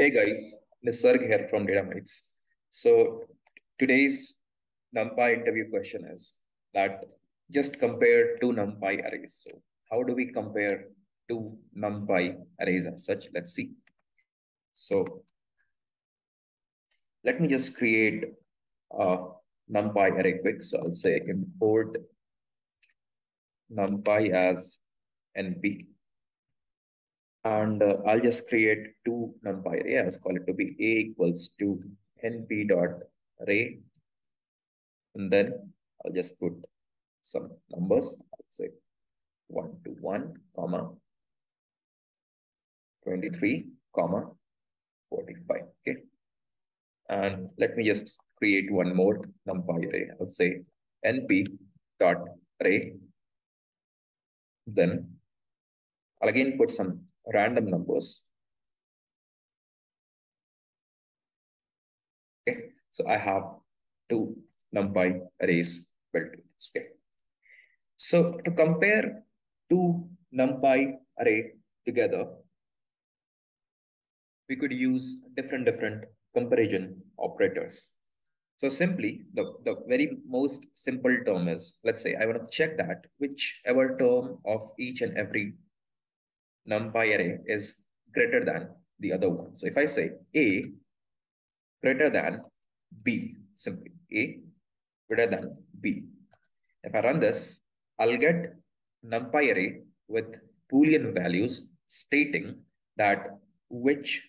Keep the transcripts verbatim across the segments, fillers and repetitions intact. Hey guys, Nisarg here from Datamites. So today's NumPy interview question is that just compare two NumPy arrays. So how do we compare two NumPy arrays as such? Let's see. So let me just create a NumPy array quick. So I'll say import NumPy as N P. And uh, I'll just create two NumPy array. Let's call it to be A equals to N P dot array. And then I'll just put some numbers. I'll say one to one, comma, twenty-three, comma, forty-five. Okay. And let me just create one more NumPy array. I'll say N P dot array. Then I'll again put some random numbers. Okay, so I have two NumPy arrays built in this way. So to compare two NumPy array together, we could use different different comparison operators. So simply, the, the very most simple term is, let's say I want to check that whichever term of each and every NumPy array is greater than the other one. So if I say A greater than B, simply A greater than B. If I run this, I'll get NumPy array with Boolean values stating that which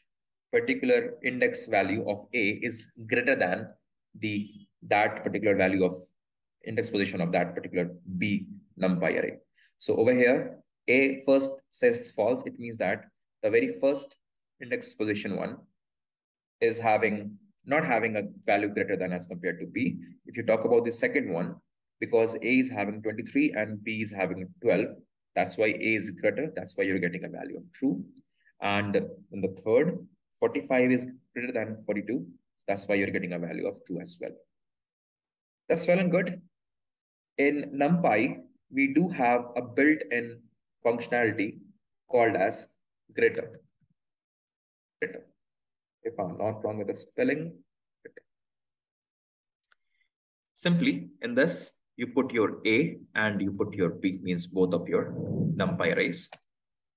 particular index value of A is greater than the that particular value of index position of that particular B NumPy array. So over here, A first says false. It means that the very first index position one is having not having a value greater than as compared to B. If you talk about the second one, because A is having twenty-three and B is having twelve, that's why A is greater. That's why you're getting a value of true. And in the third, forty-five is greater than forty-two. That's why you're getting a value of true as well. That's well and good. In NumPy, we do have a built-in functionality called as greater. Greater. If I'm not wrong with the spelling. Greater. Simply in this, you put your A and you put your B, means both of your NumPy arrays.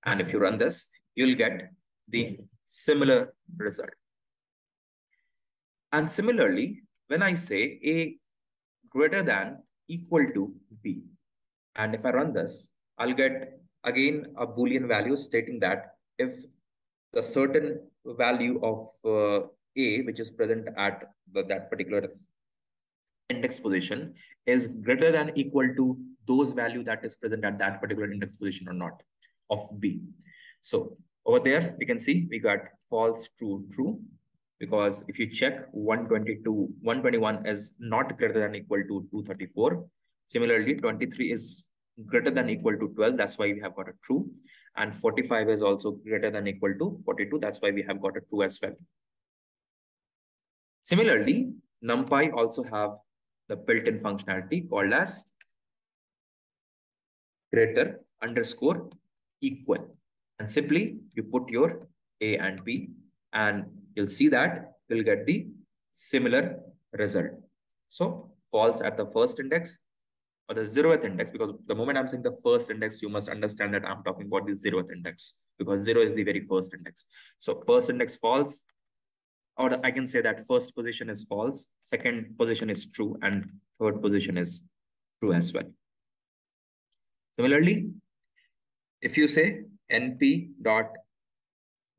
And if you run this, you'll get the similar result. And similarly, when I say A greater than equal to B, and if I run this, I'll get again a Boolean value stating that if the certain value of uh, A, which is present at the, that particular index position, is greater than equal to those value that is present at that particular index position or not of B. So over there, you can see we got false, true, true, because if you check one twenty-two, one twenty-one is not greater than equal to two thirty-four. Similarly, twenty-three is greater than equal to twelve. That's why we have got a true. And forty-five is also greater than equal to forty-two. That's why we have got a true as well. Similarly, NumPy also have the built-in functionality called as greater underscore equal. And simply you put your A and B and you'll see that you'll get the similar result. So false at the first index, or the zeroth index, because the moment I'm saying the first index, you must understand that I'm talking about the zeroth index, because zero is the very first index. So first index false, or I can say that first position is false, second position is true, and third position is true as well. Similarly, if you say np dot,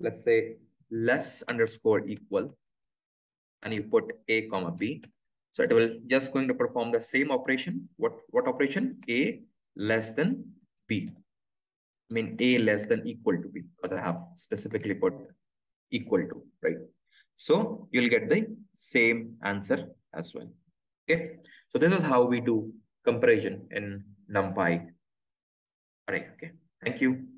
let's say less underscore equal, and you put A comma B, so it will just going to perform the same operation. What, what operation? A less than B. I mean, A less than equal to B, because I have specifically put equal to, right? So you'll get the same answer as well. Okay. So this is how we do comparison in NumPy array. Okay. Thank you.